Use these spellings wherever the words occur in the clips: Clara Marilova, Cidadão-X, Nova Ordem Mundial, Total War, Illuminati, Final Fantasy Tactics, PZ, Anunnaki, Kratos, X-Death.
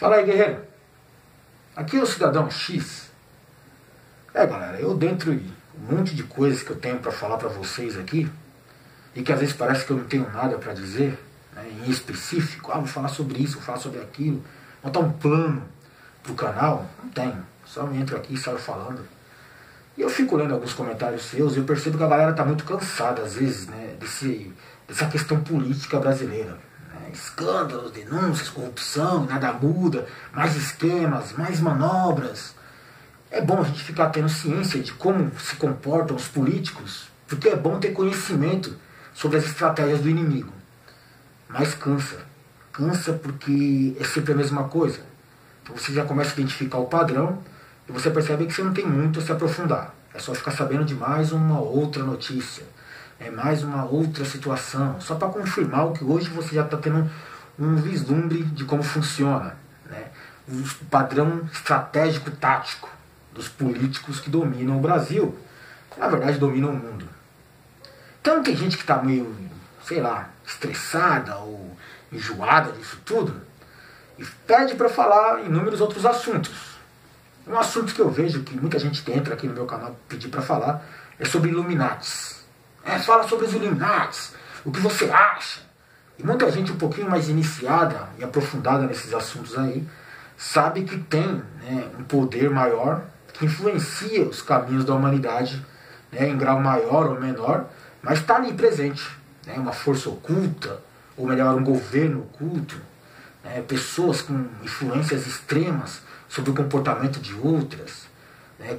Fala aí, guerreiro. Aqui é o Cidadão-X. É, galera, eu dentro de um monte de coisas que eu tenho para falar para vocês aqui, e que às vezes parece que eu não tenho nada para dizer, né, em específico, vou falar sobre isso, vou falar sobre aquilo, montar um plano pro canal, não tenho. Só eu entro aqui e saio falando. E eu fico lendo alguns comentários seus e eu percebo que a galera tá muito cansada, às vezes, né, dessa questão política brasileira. Né? Escândalos, denúncias, corrupção, nada muda, mais esquemas, mais manobras. É bom a gente ficar tendo ciência de como se comportam os políticos, porque é bom ter conhecimento sobre as estratégias do inimigo. Mas cansa. Cansa porque é sempre a mesma coisa. Então você já começa a identificar o padrão e você percebe que você não tem muito a se aprofundar. É só ficar sabendo de mais uma outra notícia, é mais uma outra situação, só para confirmar o que hoje você já está tendo um vislumbre de como funciona, né? O padrão estratégico-tático dos políticos que dominam o Brasil, que na verdade dominam o mundo. Então tem gente que está meio, sei lá, estressada ou enjoada disso tudo, e pede para falar inúmeros outros assuntos. Um assunto que eu vejo que muita gente que entra aqui no meu canal pedir para falar é sobre Illuminati. Fala sobre os Illuminati, o que você acha. E muita gente um pouquinho mais iniciada e aprofundada nesses assuntos aí sabe que tem, né, um poder maior que influencia os caminhos da humanidade, né, em grau maior ou menor, mas está ali presente, né, uma força oculta, ou melhor, um governo oculto, né, pessoas com influências extremas sobre o comportamento de outras.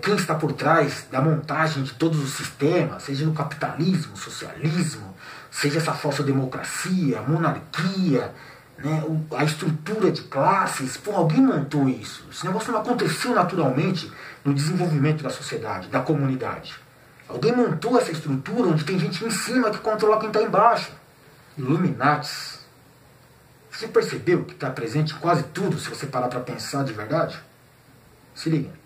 Quem está por trás da montagem de todos os sistemas, seja no capitalismo, socialismo, seja essa falsa democracia, monarquia, né, a estrutura de classes, alguém montou isso. Esse negócio não aconteceu naturalmente no desenvolvimento da sociedade, da comunidade. Alguém montou essa estrutura onde tem gente em cima que controla quem está embaixo. Illuminati. Você percebeu que está presente em quase tudo, se você parar para pensar de verdade? Se liga.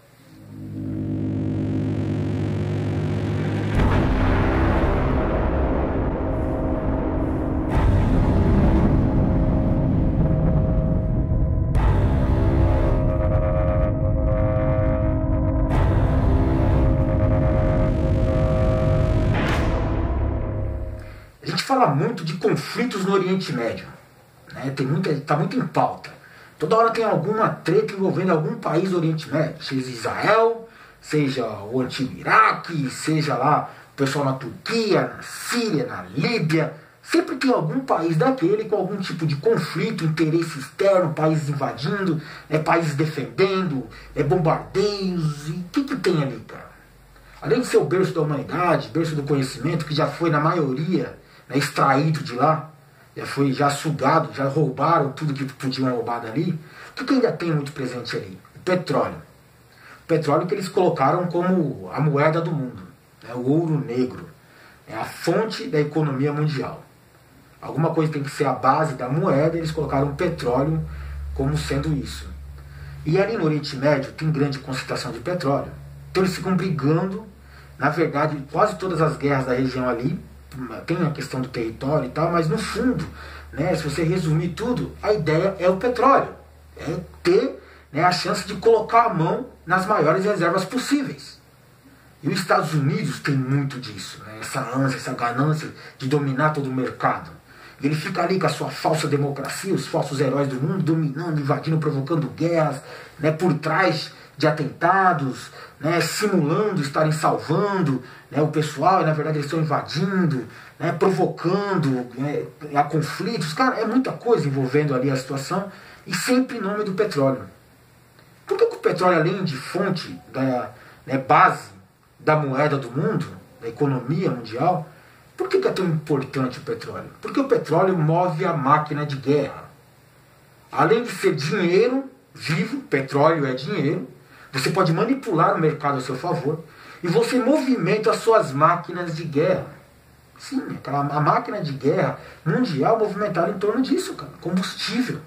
A gente fala muito de conflitos no Oriente Médio, né? Tá muito em pauta. Toda hora tem alguma treta envolvendo algum país do Oriente Médio, seja Israel, seja o antigo Iraque, seja lá o pessoal na Turquia, na Síria, na Líbia. Sempre tem algum país daquele com algum tipo de conflito, interesse externo, países invadindo, países defendendo, bombardeios. E o que tem ali, cara? Além de ser o berço da humanidade, berço do conhecimento, que já foi, na maioria, extraído de lá, já sugado, já roubaram tudo que podiam roubar dali. O que ainda tem muito presente ali? O petróleo. O petróleo que eles colocaram como a moeda do mundo, né? O ouro negro. É a fonte da economia mundial. Alguma coisa tem que ser a base da moeda, eles colocaram o petróleo como sendo isso. E ali no Oriente Médio tem grande concentração de petróleo. Então eles ficam brigando, na verdade, quase todas as guerras da região ali. Tem a questão do território e tal, mas no fundo, né, se você resumir tudo, a ideia é o petróleo. É ter, né, a chance de colocar a mão nas maiores reservas possíveis. E os Estados Unidos tem muito disso, né, essa ânsia, essa ganância de dominar todo o mercado. E ele fica ali com a sua falsa democracia, os falsos heróis do mundo, dominando, invadindo, provocando guerras, né, por trás de atentados, né, simulando estarem salvando, né, o pessoal, e na verdade eles estão invadindo, né, provocando, né, a conflitos. Cara, é muita coisa envolvendo ali a situação, e sempre em nome do petróleo. Por que o petróleo, além de fonte, base da moeda do mundo, da economia mundial, por que é tão importante o petróleo? Porque o petróleo move a máquina de guerra. Além de ser dinheiro vivo, petróleo é dinheiro, você pode manipular o mercado a seu favor e você movimenta as suas máquinas de guerra. Sim, a máquina de guerra mundial movimentada em torno disso, cara, combustível.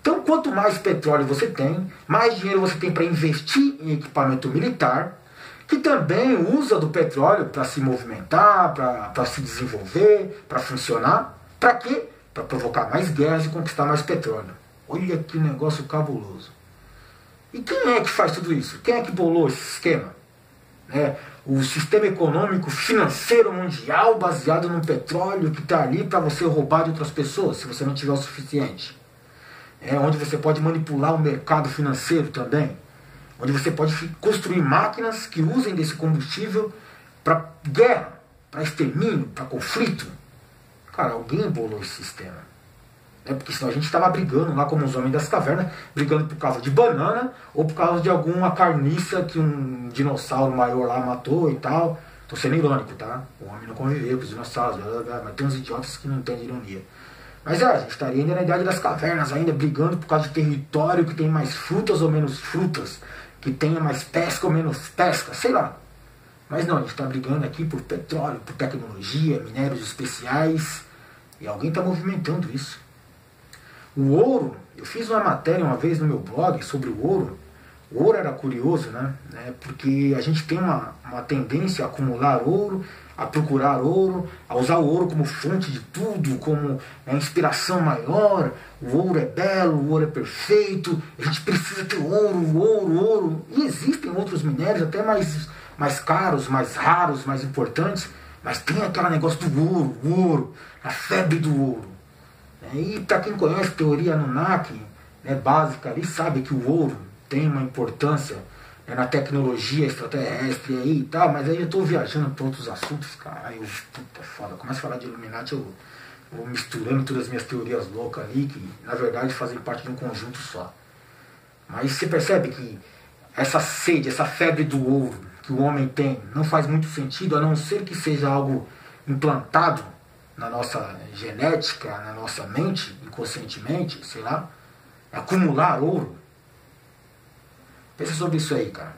Então, quanto mais petróleo você tem, mais dinheiro você tem para investir em equipamento militar, que também usa do petróleo para se movimentar, para se desenvolver, para funcionar. Para quê? Para provocar mais guerras e conquistar mais petróleo. Olha que negócio cabuloso. E quem é que faz tudo isso? Quem é que bolou esse esquema? Né? O sistema econômico financeiro mundial baseado no petróleo que está ali para você roubar de outras pessoas, se você não tiver o suficiente. É onde você pode manipular o mercado financeiro também. Onde você pode construir máquinas que usem desse combustível para guerra, para extermínio, para conflito. Cara, alguém bolou esse sistema. Porque senão a gente estava brigando lá como os homens das cavernas, brigando por causa de banana ou por causa de alguma carniça que um dinossauro maior lá matou e tal. Tô sendo irônico, tá? O homem não conviveu com os dinossauros, mas tem uns idiotas que não entendem ironia. Mas a gente estaria ainda na idade das cavernas, ainda brigando por causa de território que tem mais frutas ou menos frutas, que tenha mais pesca ou menos pesca, sei lá. Mas não, a gente está brigando aqui por petróleo, por tecnologia, minérios especiais, e alguém está movimentando isso. O ouro, eu fiz uma matéria uma vez no meu blog sobre o ouro. O ouro era curioso, né? Porque a gente tem uma tendência a acumular ouro, a procurar ouro, a usar o ouro como fonte de tudo, como a inspiração maior. O ouro é belo, o ouro é perfeito, a gente precisa ter ouro, ouro, ouro. E existem outros minérios até mais caros, mais raros, mais importantes, mas tem aquele negócio do ouro, a febre do ouro. E para quem conhece a teoria Anunnaki, né, básica ali, sabe que o ouro tem uma importância, né, na tecnologia extraterrestre aí e tal, mas aí eu estou viajando para outros assuntos, cara. Aí eu, puta foda, começo a falar de Illuminati, eu vou misturando todas as minhas teorias loucas ali, que na verdade fazem parte de um conjunto só. Mas você percebe que essa sede, essa febre do ouro que o homem tem, não faz muito sentido, a não ser que seja algo implantado na nossa genética, na nossa mente, inconscientemente, sei lá, acumular ouro. Pensa sobre isso aí, cara.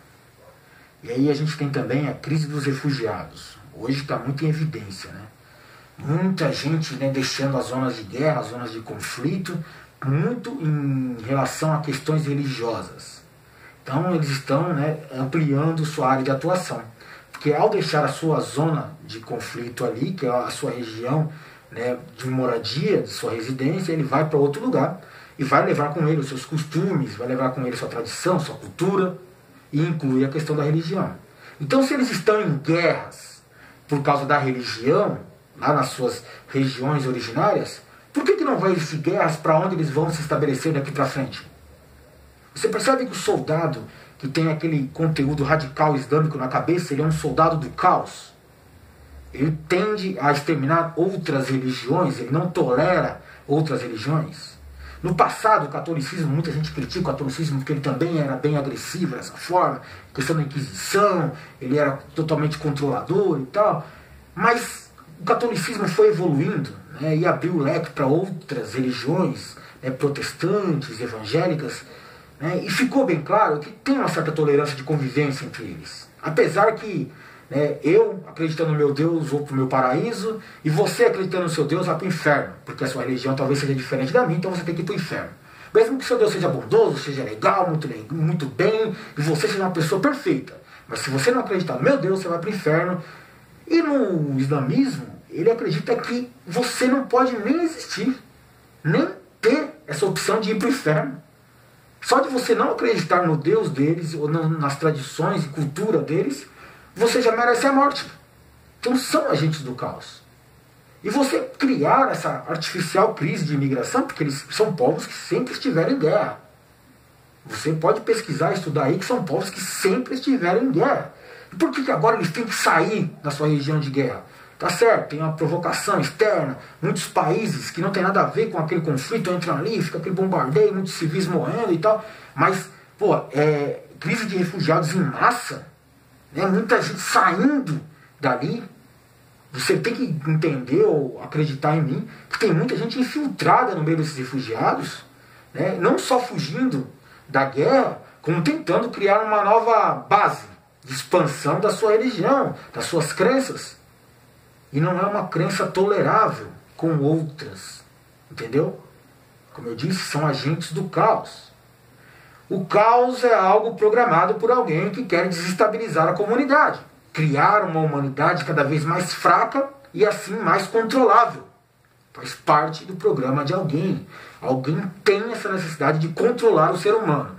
E aí a gente tem também a crise dos refugiados. Hoje está muito em evidência, né? Muita gente, né, deixando as zonas de guerra, as zonas de conflito, muito em relação a questões religiosas. Então eles estão, né, ampliando sua área de atuação. Porque ao deixar a sua zona de conflito ali, que é a sua região, né, de moradia, de sua residência, ele vai para outro lugar e vai levar com ele os seus costumes, vai levar com ele sua tradição, sua cultura, e inclui a questão da religião. Então, se eles estão em guerras por causa da religião, lá nas suas regiões originárias, por que não vai existir guerras para onde eles vão se estabelecer daqui para frente? Você percebe que o soldado que tem aquele conteúdo radical islâmico na cabeça, ele é um soldado do caos. Ele tende a exterminar outras religiões, ele não tolera outras religiões. No passado, o catolicismo, muita gente critica o catolicismo porque ele também era bem agressivo dessa forma, questão da Inquisição, ele era totalmente controlador e tal. Mas o catolicismo foi evoluindo, né, e abriu o leque para outras religiões, né, protestantes, evangélicas, né, e ficou bem claro que tem uma certa tolerância de convivência entre eles. Apesar que, né, eu acreditando no meu Deus vou para o meu paraíso e você acreditando no seu Deus vai para o inferno, porque a sua religião talvez seja diferente da minha, então você tem que ir para o inferno. Mesmo que seu Deus seja bondoso, seja legal, muito bem, e você seja uma pessoa perfeita. Mas se você não acreditar no meu Deus, você vai para o inferno. E no islamismo, ele acredita que você não pode nem existir, nem ter essa opção de ir para o inferno. Só de você não acreditar no Deus deles, ou nas tradições e cultura deles, você já merece a morte. Então são agentes do caos. E você criar essa artificial crise de imigração, porque eles são povos que sempre estiveram em guerra. Você pode pesquisar, estudar aí, que são povos que sempre estiveram em guerra. E por que agora eles têm que sair da sua região de guerra? Tá certo, tem uma provocação externa, muitos países que não tem nada a ver com aquele conflito, entram ali, fica aquele bombardeio, muitos civis morrendo e tal, mas, pô, crise de refugiados em massa, né, muita gente saindo dali. Você tem que entender ou acreditar em mim, que tem muita gente infiltrada no meio desses refugiados, né, não só fugindo da guerra, como tentando criar uma nova base de expansão da sua religião, das suas crenças. E não é uma crença tolerável com outras, entendeu? Como eu disse, são agentes do caos. O caos é algo programado por alguém que quer desestabilizar a comunidade, criar uma humanidade cada vez mais fraca e assim mais controlável. Faz parte do programa de alguém. Alguém tem essa necessidade de controlar o ser humano.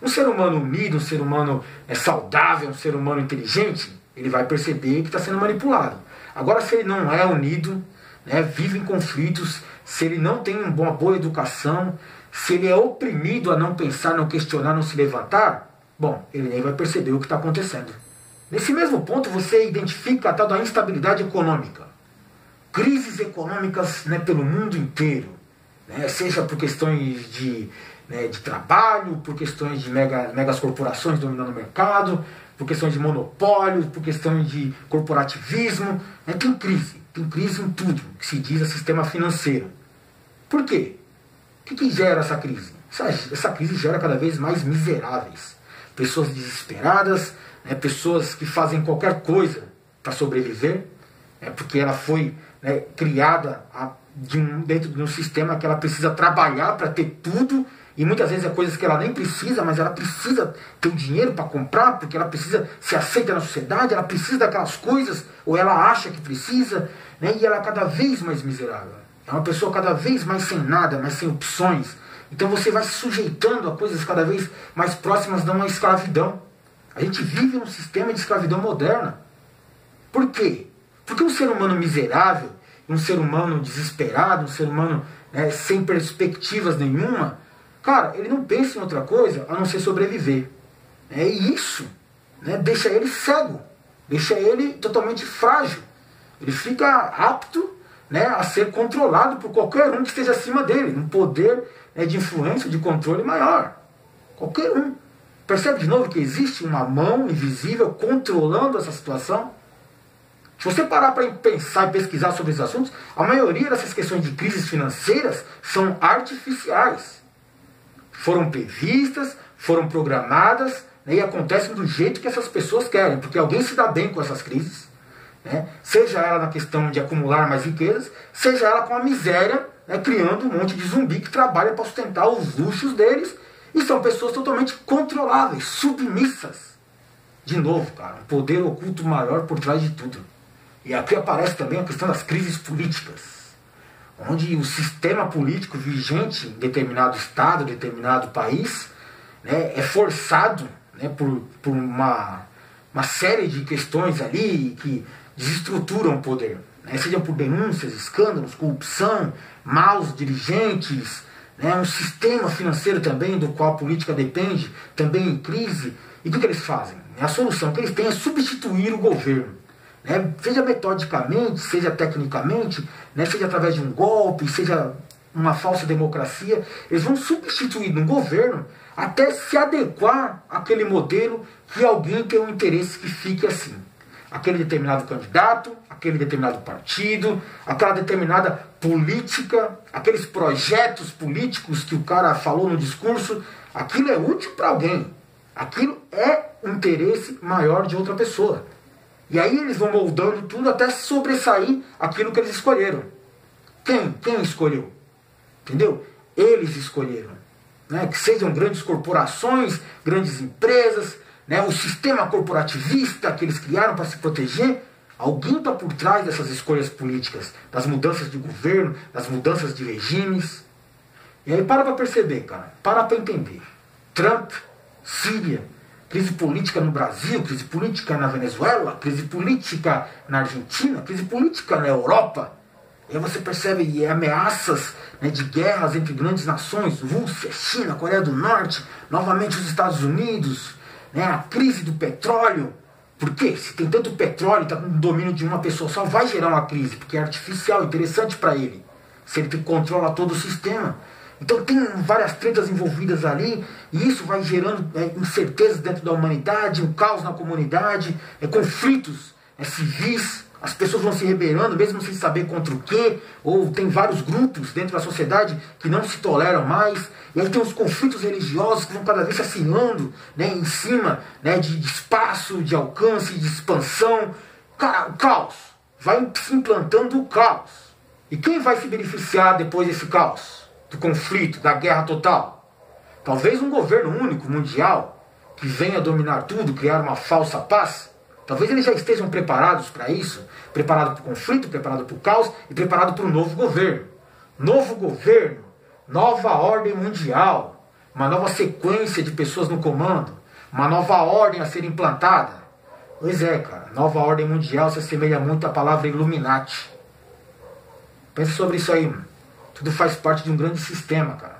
Um ser humano unido, um ser humano saudável, um ser humano inteligente, ele vai perceber que está sendo manipulado. Agora, se ele não é unido, né, vive em conflitos, se ele não tem uma boa educação, se ele é oprimido a não pensar, não questionar, não se levantar, bom, ele nem vai perceber o que está acontecendo. Nesse mesmo ponto, você identifica a tal da instabilidade econômica. Crises econômicas, né, pelo mundo inteiro, né, seja por questões de trabalho, por questões de megas corporações dominando o mercado, por questões de monopólio, por questões de corporativismo, né, tem crise em tudo que se diz sistema financeiro. Por quê? O que gera essa crise? Essa crise gera cada vez mais miseráveis, pessoas desesperadas, né, pessoas que fazem qualquer coisa para sobreviver, né, porque ela foi criada dentro de um sistema que ela precisa trabalhar para ter tudo, e muitas vezes é coisas que ela nem precisa, mas ela precisa ter o dinheiro para comprar, porque ela precisa ser aceita na sociedade, ela precisa daquelas coisas, ou ela acha que precisa, né, e ela é cada vez mais miserável. É uma pessoa cada vez mais sem nada, mais sem opções. Então você vai se sujeitando a coisas cada vez mais próximas de uma escravidão. A gente vive num sistema de escravidão moderna. Por quê? Porque um ser humano miserável, um ser humano desesperado, um ser humano sem perspectivas nenhuma, cara, ele não pensa em outra coisa a não ser sobreviver. E isso deixa ele cego, deixa ele totalmente frágil. Ele fica apto a ser controlado por qualquer um que esteja acima dele, um poder de influência, de controle maior. Qualquer um. Percebe de novo que existe uma mão invisível controlando essa situação? Se você parar para pensar e pesquisar sobre esses assuntos, a maioria dessas questões de crises financeiras são artificiais. Foram previstas, foram programadas, né, e acontecem do jeito que essas pessoas querem, porque alguém se dá bem com essas crises, né, seja ela na questão de acumular mais riquezas, seja ela com a miséria, né, criando um monte de zumbi que trabalha para sustentar os luxos deles, e são pessoas totalmente controláveis, submissas. De novo, cara, um poder oculto maior por trás de tudo. E aqui aparece também a questão das crises políticas, onde o sistema político vigente em determinado estado, determinado país, né, é forçado, né, por uma série de questões ali que desestruturam o poder, né, seja por denúncias, escândalos, corrupção, maus dirigentes, né, um sistema financeiro também do qual a política depende, também em crise. E o que eles fazem? A solução que eles têm é substituir o governo. Né, seja metodicamente, seja tecnicamente, né, seja através de um golpe, seja uma falsa democracia, eles vão substituir um governo até se adequar àquele modelo que alguém tem um interesse que fique assim. Aquele determinado candidato, aquele determinado partido, aquela determinada política, aqueles projetos políticos que o cara falou no discurso, aquilo é útil para alguém. Aquilo é um interesse maior de outra pessoa. E aí eles vão moldando tudo até sobressair aquilo que eles escolheram. Quem escolheu? Entendeu? Eles escolheram. Né? Que sejam grandes corporações, grandes empresas, né? O sistema corporativista que eles criaram para se proteger. Alguém está por trás dessas escolhas políticas, das mudanças de governo, das mudanças de regimes. E aí para perceber, cara. Para entender. Trump, Síria, crise política no Brasil, crise política na Venezuela, crise política na Argentina, crise política na Europa. E aí você percebe ameaças, né, de guerras entre grandes nações, Rússia, China, Coreia do Norte, novamente os Estados Unidos, né, a crise do petróleo. Por quê? Se tem tanto petróleo, está no domínio de uma pessoa só, vai gerar uma crise, porque é artificial, interessante para ele, se ele controla todo o sistema. Então tem várias tretas envolvidas ali, e isso vai gerando incertezas dentro da humanidade, um caos na comunidade, conflitos civis, as pessoas vão se rebelando, mesmo sem saber contra o quê, ou tem vários grupos dentro da sociedade que não se toleram mais, e aí tem os conflitos religiosos que vão cada vez se assinando, né, em cima, né, de espaço, de alcance, de expansão. Cara, o caos, vai se implantando o caos. E quem vai se beneficiar depois desse caos? Do conflito, da guerra total? Talvez um governo único, mundial, que venha dominar tudo, criar uma falsa paz, Talvez eles já estejam preparados para isso, preparado para o conflito, preparado para o caos e preparado para o novo governo. Novo governo, nova ordem mundial, uma nova sequência de pessoas no comando, uma nova ordem a ser implantada. Pois é, cara, nova ordem mundial se assemelha muito à palavra Illuminati. Pensa sobre isso aí, mano. Tudo faz parte de um grande sistema, cara.